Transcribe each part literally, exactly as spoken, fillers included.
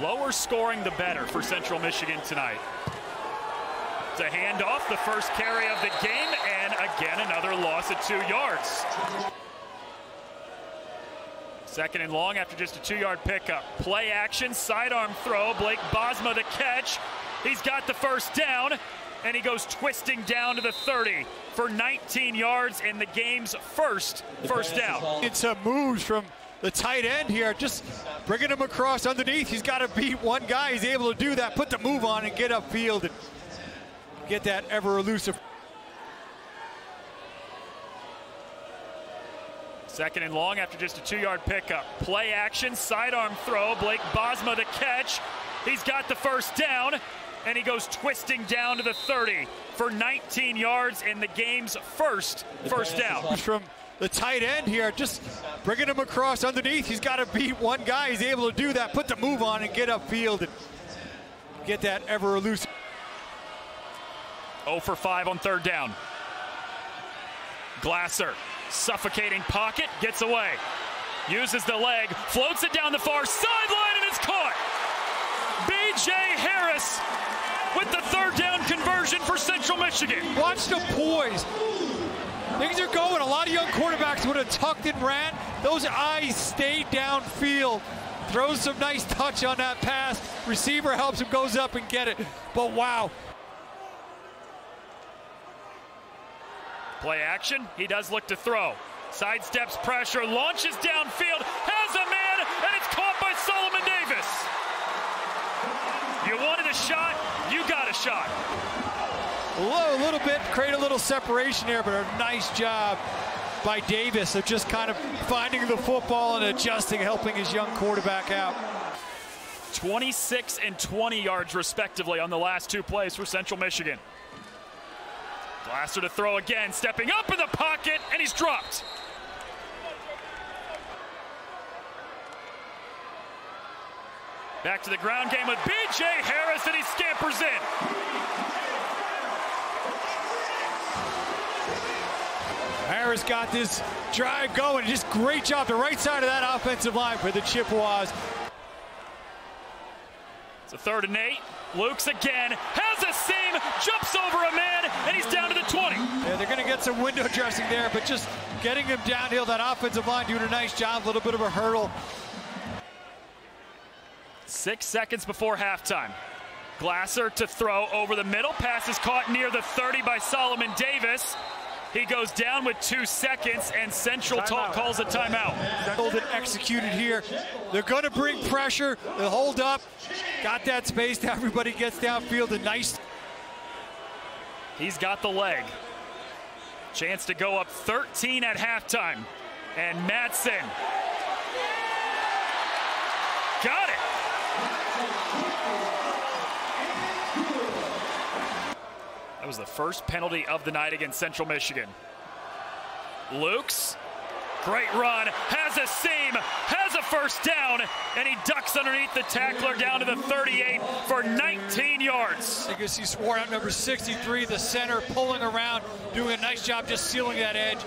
Lower scoring, the better for Central Michigan tonight. It's a handoff, the first carry of the game, and again, another loss of two yards. Second and long after just a two-yard pickup. Play action, sidearm throw, Blake Bosma the catch. He's got the first down, and he goes twisting down to the thirty for nineteen yards in the game's first first down. It's a move from the tight end here, just bringing him across underneath. He's got to beat one guy. He's able to do that, put the move on and get upfield and get that ever elusive. Second and long after just a two-yard pickup. Play action, sidearm throw, Blake Bosma the catch. He's got the first down, and he goes twisting down to the thirty for nineteen yards in the game's first first down. From the tight end here, just bringing him across underneath. He's got to beat one guy. He's able to do that, put the move on and get upfield and get that ever elusive. oh for five on third down. Glasser, suffocating pocket, gets away. Uses the leg, floats it down the far sideline, and it's caught. B J Harris with the third down conversion for Central Michigan. Watch the poise. Things are going. A lot of young quarterbacks would have tucked and ran. Those eyes stayed downfield. Throws some nice touch on that pass. Receiver helps him, goes up and get it. But wow. Play action, he does look to throw. Sidesteps pressure, launches downfield, has a man, and it's caught by Solomon Davis. You wanted a shot, you got a shot. Low a little bit, create a little separation there, but a nice job by Davis of just kind of finding the football and adjusting, helping his young quarterback out. twenty-six and twenty yards respectively on the last two plays for Central Michigan. Glasser to throw again, stepping up in the pocket, and he's dropped. Back to the ground game with B J Harris, and he scampers in. Harris got this drive going. Just great job, the right side of that offensive line for the Chippewas. It's a third and eight. Luke's again, has a seam, jumps over a man, and he's down to the twenty. Yeah, they're going to get some window dressing there, but just getting him downhill, that offensive line doing a nice job, a little bit of a hurdle. Six seconds before halftime. Glasser to throw over the middle, pass is caught near the thirty by Solomon Davis. He goes down with two seconds, and Central Talk calls a timeout. Holden executed here. They're going to bring pressure. They hold up. Got that space. Now everybody gets downfield. A nice. He's got the leg. Chance to go up thirteen at halftime. And Matson got it. That was the first penalty of the night against Central Michigan. Luke's great run, has a seam, has a first down, and he ducks underneath the tackler down to the thirty-eight for nineteen yards. I guess he swore out number sixty-three, the center, pulling around, doing a nice job just sealing that edge.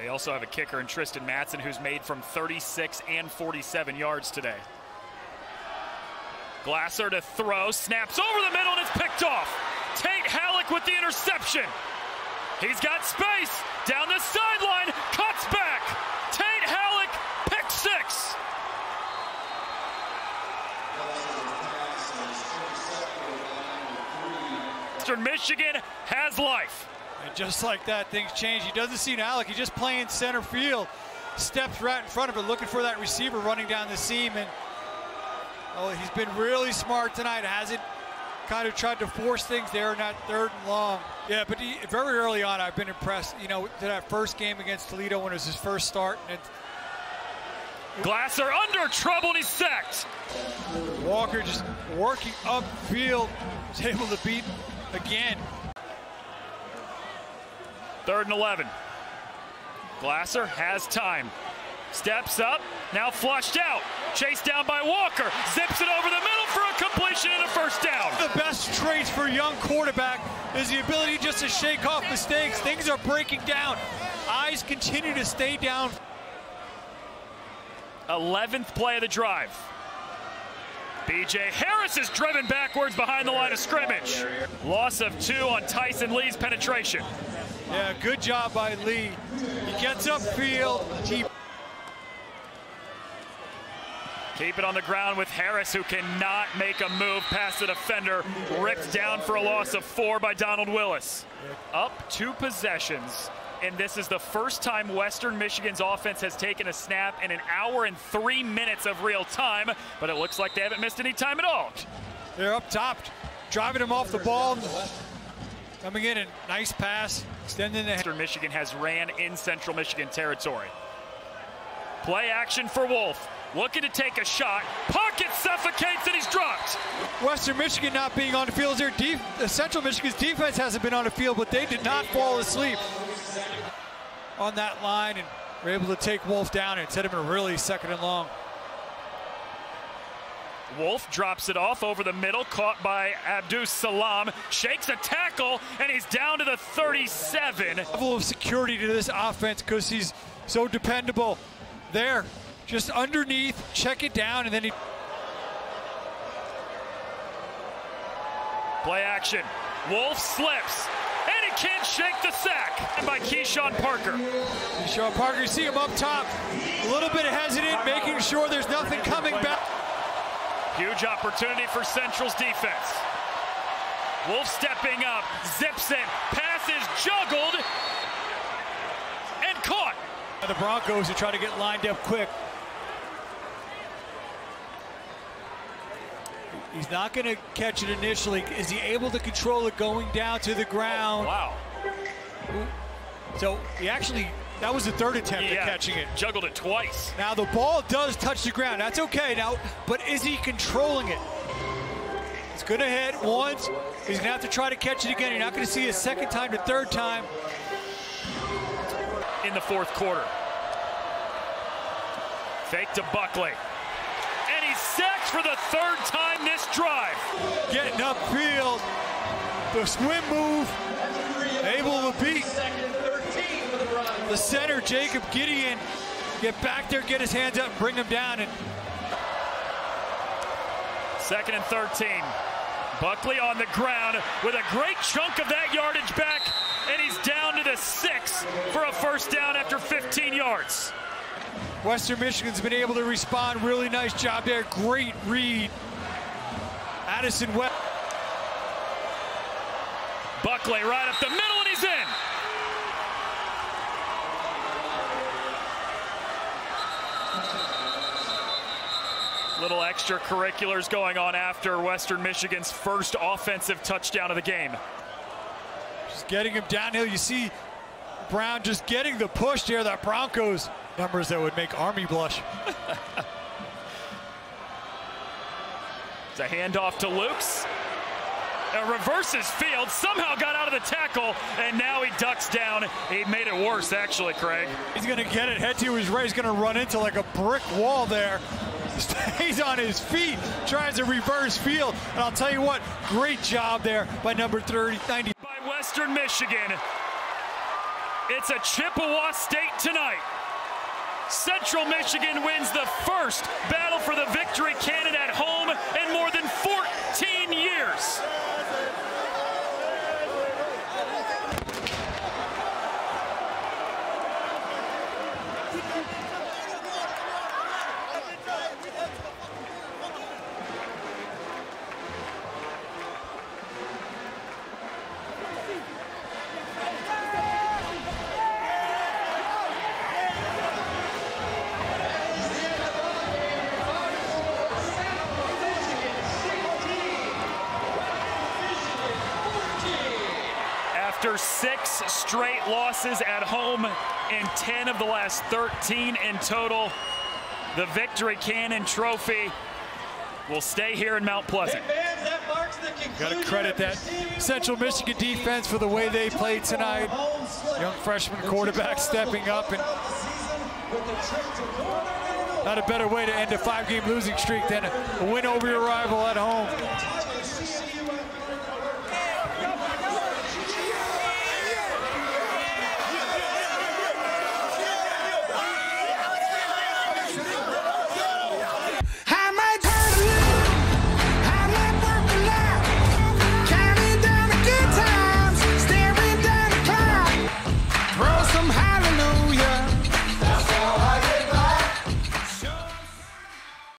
They also have a kicker in Tristan Matson, who's made from thirty-six and forty-seven yards today. Glasser to throw, snaps over the middle, and it's picked off. Tate Hallock with the interception. He's got space, down the sideline, cuts back. Tate Hallock, pick six. Western Michigan has life. And just like that, things change. He doesn't see Hallock, he's just playing center field. Steps right in front of it, looking for that receiver running down the seam, and oh, he's been really smart tonight. Hasn't kind of tried to force things there in that third and long. Yeah, but he, very early on, I've been impressed. You know, to that first game against Toledo when it was his first start. And Glasser under trouble, and he's sacked. Walker just working upfield, was able to beat again. Third and eleven. Glasser has time. Steps up, now flushed out. Chased down by Walker, zips it over the middle for a completion and a first down. The best traits for a young quarterback is the ability just to shake off mistakes. Things are breaking down. Eyes continue to stay down. eleventh play of the drive. B J Harris is driven backwards behind the line of scrimmage. Loss of two on Tyson Lee's penetration. Yeah, good job by Lee. He gets upfield. He... Keep it on the ground with Harris, who cannot make a move past the defender. Ripped down for a loss of four by Donald Willis. Up two possessions. And this is the first time Western Michigan's offense has taken a snap in an hour and three minutes of real time, but it looks like they haven't missed any time at all. They're up top, driving him off the ball, coming in, a nice pass, extending the... Western Michigan has ran in Central Michigan territory. Play action for Wolf, looking to take a shot. Pocket suffocates and he's dropped. Western Michigan not being on the field is their deep. Central Michigan's defense hasn't been on the field, but they did not fall asleep on that line and were able to take Wolf down and set him in a really second and long. Wolf drops it off over the middle, caught by Abdus Salam, shakes a tackle, and he's down to the thirty-seven. Level of security to this offense because he's so dependable. There, just underneath, check it down, and then he... Play action. Wolf slips. Can't shake the sack by Keyshawn Parker. Keyshawn Parker, you see him up top, a little bit hesitant, making sure there's nothing coming back. Huge opportunity for Central's defense. Wolf stepping up, zips it, pass is juggled, and caught. The Broncos are trying to get lined up quick. He's not going to catch it initially. Is he able to control it going down to the ground? Wow. So he actually, that was the third attempt yeah, at catching it. Juggled it twice. Now the ball does touch the ground. That's okay now, but is he controlling it? It's going to hit once. He's going to have to try to catch it again. You're not going to see it a second time to third time. In the fourth quarter. Fake to Buckley. Sacked for the third time this drive. Getting upfield, the swim move, able to beat the center, Jacob Gideon. Get back there, get his hands up, and bring him down. And second and thirteen. Buckley on the ground with a great chunk of that yardage back, and he's down to the six for a first down after fifteen yards. Western Michigan's been able to respond. Really nice job there. Great read. Addison Welch. Buckley right up the middle, and he's in. Little extracurriculars going on after Western Michigan's first offensive touchdown of the game. Just getting him downhill. You see Brown just getting the push there. That Broncos. Numbers that would make Army blush. It's a handoff to Lukes. It reverses field, somehow got out of the tackle, and now he ducks down. He made it worse, actually, Craig. He's going to get it, head to his right. He's going to run into like a brick wall there. Stays on his feet, tries to reverse field. And I'll tell you what, great job there by number thirty, ninety. By Western Michigan. It's a Chippewa State tonight. Central Michigan wins the first battle for the Victory Cannon at home in more than fourteen years. After six straight losses at home and ten of the last thirteen in total, the Victory Cannon Trophy will stay here in Mount Pleasant. Got to credit that Central Michigan defense for the way they played tonight. Young freshman quarterback stepping up, and not a better way to end a five-game losing streak than a win over your rival at home.